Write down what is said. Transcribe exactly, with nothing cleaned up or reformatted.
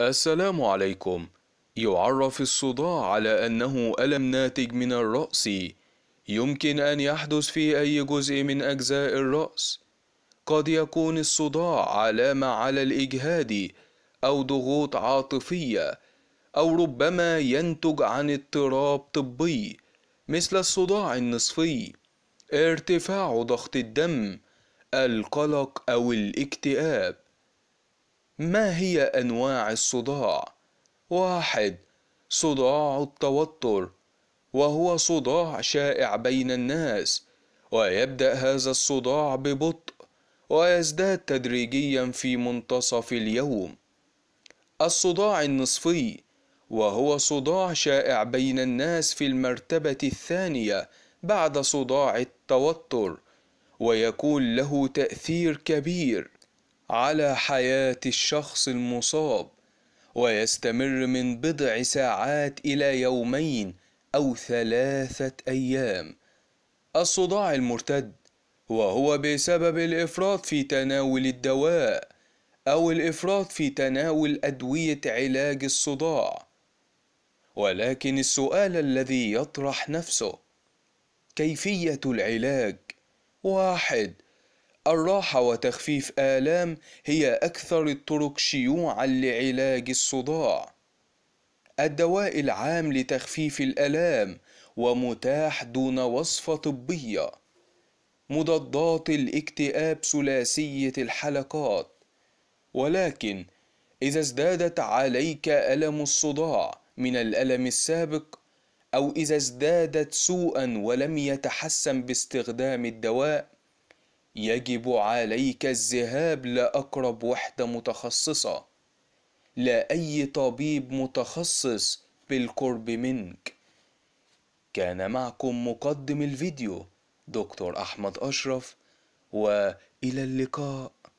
السلام عليكم. يعرف الصداع على أنه ألم ناتج من الرأس يمكن أن يحدث في أي جزء من أجزاء الرأس. قد يكون الصداع علامة على الإجهاد أو ضغوط عاطفية، أو ربما ينتج عن اضطراب طبي مثل الصداع النصفي، ارتفاع ضغط الدم، القلق أو الاكتئاب. ما هي أنواع الصداع؟ واحد صداع التوتر، وهو صداع شائع بين الناس، ويبدأ هذا الصداع ببطء ويزداد تدريجيا في منتصف اليوم. الصداع النصفي، وهو صداع شائع بين الناس في المرتبة الثانية بعد صداع التوتر، ويكون له تأثير كبير على حياة الشخص المصاب، ويستمر من بضع ساعات إلى يومين أو ثلاثة أيام. الصداع المرتد، وهو بسبب الإفراط في تناول الدواء أو الإفراط في تناول أدوية علاج الصداع. ولكن السؤال الذي يطرح نفسه: كيفية العلاج؟ واحد الراحة وتخفيف آلام هي أكثر الطرق شيوعا لعلاج الصداع. الدواء العام لتخفيف الآلام ومتاح دون وصفة طبية. مضادات الاكتئاب ثلاثية الحلقات. ولكن إذا ازدادت عليك ألم الصداع من الألم السابق، أو إذا ازدادت سوءا ولم يتحسن باستخدام الدواء، يجب عليك الذهاب لأقرب وحدة متخصصة، لا أي طبيب متخصص بالقرب منك. كان معكم مقدم الفيديو دكتور أحمد أشرف، وإلى اللقاء.